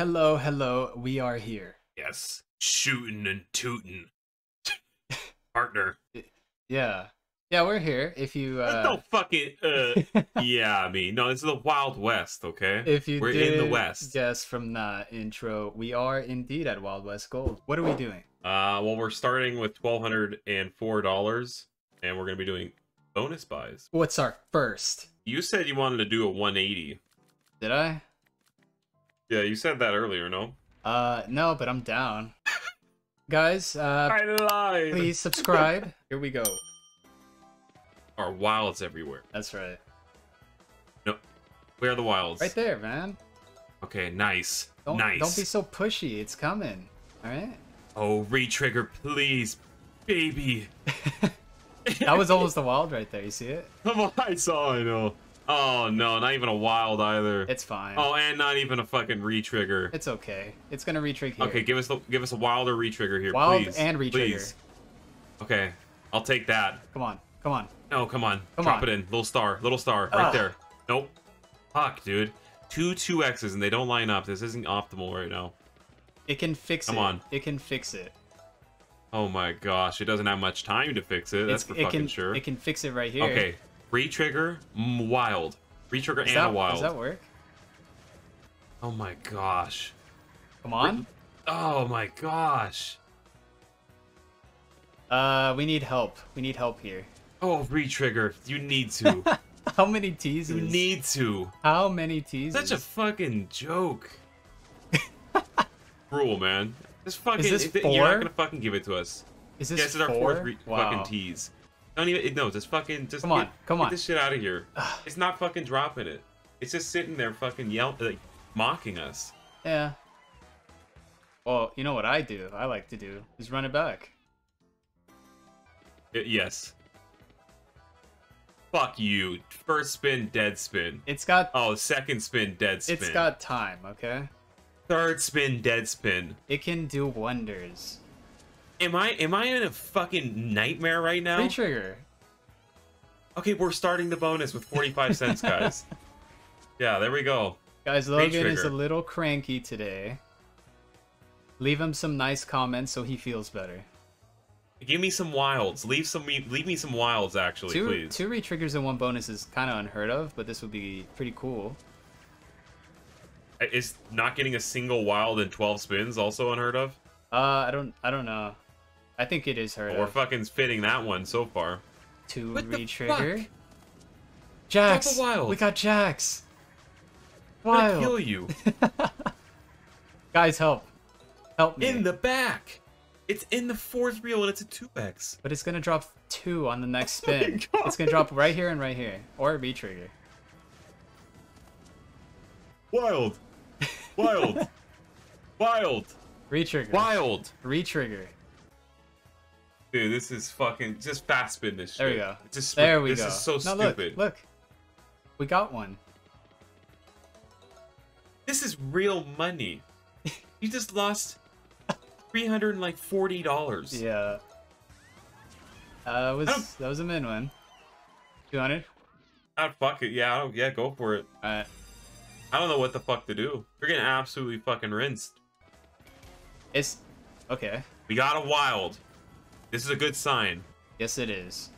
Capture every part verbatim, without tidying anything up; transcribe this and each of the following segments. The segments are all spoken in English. Hello, hello, we are here. Yes, shooting and tooting. Partner. Yeah. Yeah, we're here. If you uh don't fuck it uh yeah, I mean no, it's the Wild West, okay? If you We're did in the West. Guess from the intro, we are indeed at Wild West Gold. What are we doing? Uh well, we're starting with twelve hundred and four dollars and we're gonna be doing bonus buys. What's our first? You said you wanted to do a one eighty. Did I? Yeah, you said that earlier, no? Uh no, but I'm down. Guys, uh I lied. Please subscribe. Here we go. Our wilds everywhere. That's right. No, where are the wilds? Right there, man. Okay, nice. Don't, nice. Don't be so pushy. It's coming. All right. Oh, re-trigger, please, baby. That was almost the wild right there. You see it? Come on, I saw. I know. Oh no, not even a wild either. It's fine. Oh, and not even a fucking re-trigger. It's okay. It's gonna re-trigger here. Okay, give us the give us a wilder re-trigger here, wild please. Wild and re-trigger. Please. Okay, I'll take that. Come on. Come on. No, come on. Come Drop on. it in. Little star. Little star. Right Ugh. there. Nope. Fuck, dude. Two two X's and they don't line up. This isn't optimal right now. It can fix come it. Come on. It can fix it. Oh my gosh. It doesn't have much time to fix it. That's it's, for it fucking can, sure. It can fix it right here. Okay. Re-trigger. Wild. Re-trigger and that, a wild. Does that work? Oh my gosh. Come on. Re oh my gosh. Uh, we need help. We need help here. Oh, re-trigger. You need to. How many teases? You need to. How many teases? Such a fucking joke. Rule, man. This fucking, is this it, four? You're not gonna fucking give it to us. Is this yes, it's four? Our fourth re wow. fucking tease. Don't even, no, just fucking, just come on, get, come on. Get this shit out of here. It's not fucking dropping it. It's just sitting there fucking yelling, like, mocking us. Yeah. Well, you know what I do, I like to do, is run it back. It, yes. Fuck you. First spin, dead spin. It's got... Oh, second spin, dead spin. It's got time, okay? Third spin, dead spin. It can do wonders. Am I am I in a fucking nightmare right now? Re-trigger. Okay, we're starting the bonus with forty-five cents, guys. Yeah, there we go. Guys, Logan is a little cranky today. Leave him some nice comments so he feels better. Give me some wilds. Leave some. Leave me some wilds, actually, two, please. Two re-triggers and one bonus is kind of unheard of, but this would be pretty cool. Is not getting a single wild in twelve spins also unheard of? Uh, I don't. I don't know. I think it is heard. Well, of. We're fucking fitting that one so far. Two re-trigger. Jax. We got Jax. Wild. I'm gonna kill you. Guys, help! Help me. In the back. It's in the fourth reel and it's a two X. But it's going to drop two on the next spin. Oh, it's going to drop right here and right here. Or re-trigger. Wild. Wild. Wild. Re-trigger. Wild. Re-trigger. Dude, this is fucking... Just fast spin this shit. There we go. Just there we this go. This is so no, stupid. Look, look. We got one. This is real money. You just lost... Three hundred and like forty dollars. Yeah. Uh, that was that was a min one. Two hundred. I'd fuck it. Yeah. I don't, yeah. Go for it. Alright. I don't know what the fuck to do. We're getting absolutely fucking rinsed. It's okay. We got a wild. This is a good sign. Yes, it is.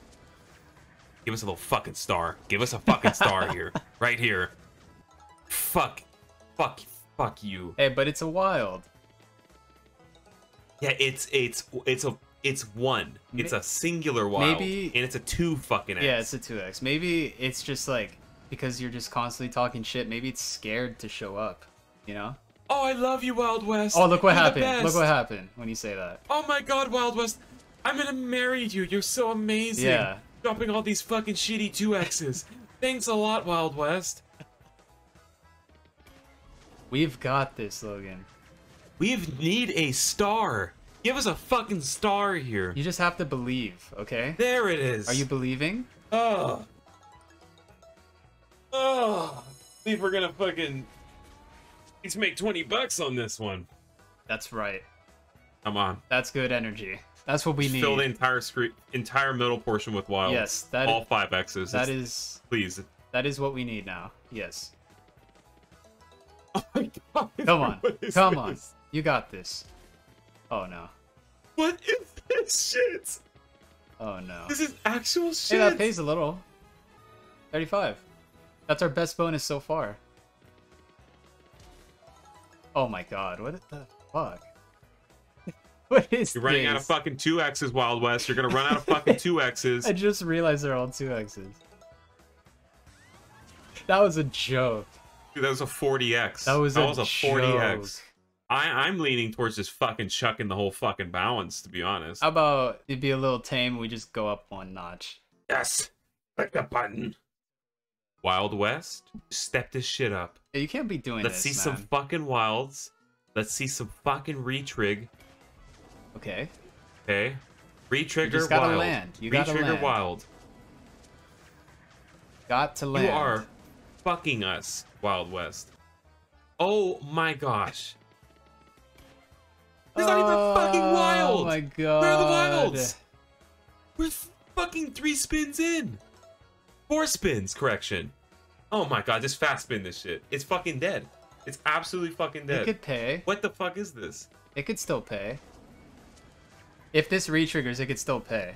Give us a little fucking star. Give us a fucking star here, right here. Fuck. Fuck. Fuck you. Hey, but it's a wild. Yeah, it's it's it's a it's one. It's a singular wild, maybe, and it's a two fucking X. Yeah, it's a two X. Maybe it's just like because you're just constantly talking shit. Maybe it's scared to show up, you know? Oh, I love you, Wild West. Oh, look what you're happened! Look what happened when you say that. Oh my God, Wild West, I'm gonna marry you. You're so amazing. Yeah. Dropping all these fucking shitty two X's. Thanks a lot, Wild West. We've got this, Logan. We need a star. Give us a fucking star here. You just have to believe, okay? There it is. Are you believing? Oh. Oh. I think we're gonna fucking... Let's make twenty bucks on this one. That's right. Come on. That's good energy. That's what we just need. Fill the entire screen, entire middle portion with wilds. Yes. That All is, five X's. That it's, is... Please. That is what we need now. Yes. Oh my God. Come on. Come on. You got this. Oh no. What is this shit? Oh no. This is actual shit. Hey, that pays a little. thirty-five. That's our best bonus so far. Oh my god, what the fuck? What is You're running this? out of fucking two X's, Wild West. You're gonna run out of fucking two X's. I just realized they're all two X's. That was a joke. Dude, that was a forty X. That was, that a, was a forty X. I, I'm leaning towards just fucking chucking the whole fucking balance, to be honest. How about it'd be a little tame, we just go up one notch? Yes! Click the button. Wild West, step this shit up. Yeah, you can't be doing Let's this, Let's see man. some fucking wilds. Let's see some fucking retrig. Okay. Okay. Retrigger you just gotta wild. Land. You gotta Retrigger land. wild. Got to land. You are fucking us, Wild West. Oh my gosh. There's oh, not even fucking wild. Oh my god. Where are the wilds? We're fucking three spins in. Four spins, correction. Oh my god, just fast spin this shit. It's fucking dead. It's absolutely fucking dead. It could pay. What the fuck is this? It could still pay. If this re-triggers, it could still pay.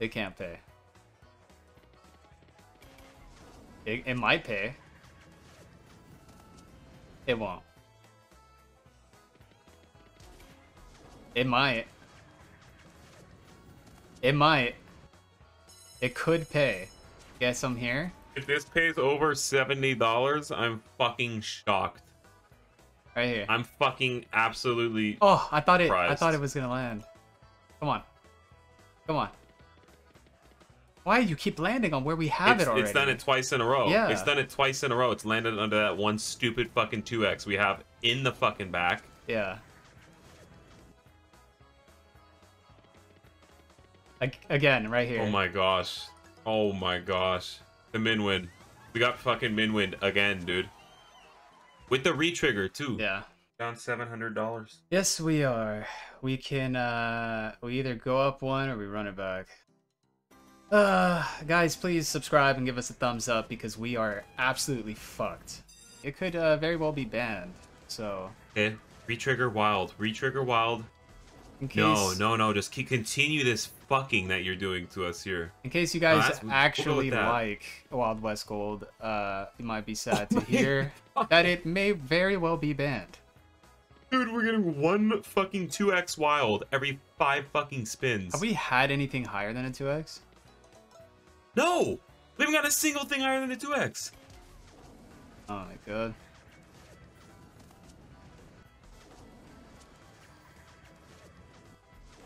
It can't pay. It, it might pay. It won't. It might. It might. It could pay. Guess I'm here. If this pays over seventy dollars, I'm fucking shocked. Right here. I'm fucking absolutely. Oh, I thought it. Surprised. I thought it was gonna land. Come on, come on. Why do you keep landing on where we have it's, it already? It's done it twice in a row. Yeah. It's done it twice in a row. It's landed under that one stupid fucking two X we have in the fucking back. Yeah. Again, right here. Oh my gosh. Oh my gosh. The Minwind. We got fucking Minwind again, dude. With the retrigger too. Yeah. Down seven hundred dollars. Yes, we are. We can. Uh, we either go up one or we run it back. Uh, guys, please subscribe and give us a thumbs up because we are absolutely fucked. It could uh, very well be banned. So. Okay. Retrigger wild. Retrigger wild. In case... No, no, no. Just keep continue this fucking that you're doing to us here. In case you guys no, actually we'll like Wild West Gold, uh, you might be sad to hear that it may very well be banned. Dude, we're getting one fucking two X wild every five fucking spins. Have we had anything higher than a two X? No! We haven't got a single thing higher than a two X. Oh my god.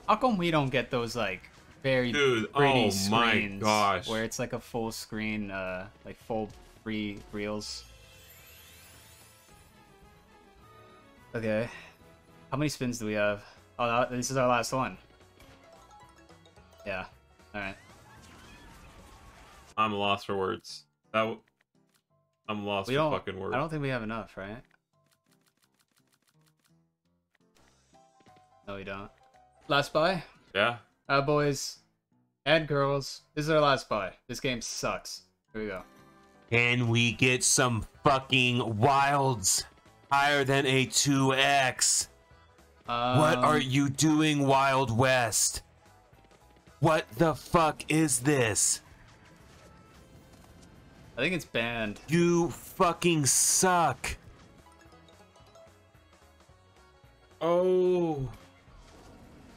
How come we don't get those like very Dude, pretty oh screens my gosh. where it's like a full screen, uh, like full free reels? Okay, how many spins do we have? Oh, this is our last one. Yeah. All right. I'm lost for words. That w I'm lost we for fucking words. I don't think we have enough, right? No, we don't. Last buy? Yeah. Uh, boys and girls, this is our last buy. This game sucks. Here we go. Can we get some fucking wilds higher than a two X? Um, what are you doing, Wild West? What the fuck is this? I think it's banned. You fucking suck. Oh...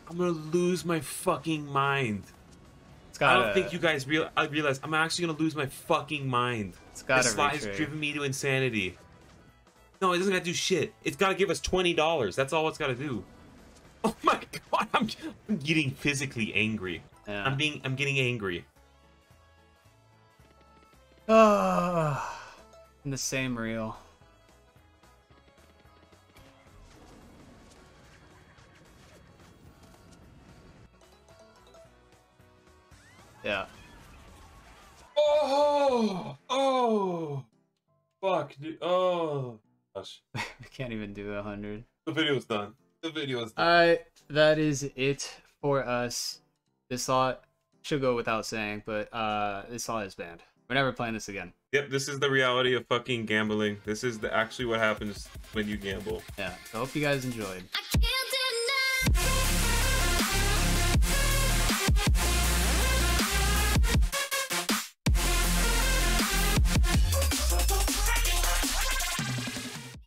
I'm gonna lose my fucking mind. It's gotta, I don't think you guys real. I realize I'm actually gonna lose my fucking mind. It's gotta this slide has driven me to insanity. No, it doesn't gotta do shit. It's gotta give us twenty dollars. That's all it's gotta do. Oh my god, I'm, I'm getting physically angry. Yeah. I'm being, I'm getting angry. Oh, in the same reel. Yeah. Oh, oh, fuck, dude. Oh, gosh. We can't even do a hundred. The video's done. The video's done. All right, that is it for us. This lot should go without saying, but uh, this lot is banned. We're never playing this again. Yep, this is the reality of fucking gambling. This is the, actually what happens when you gamble. Yeah, so I hope you guys enjoyed. I can't do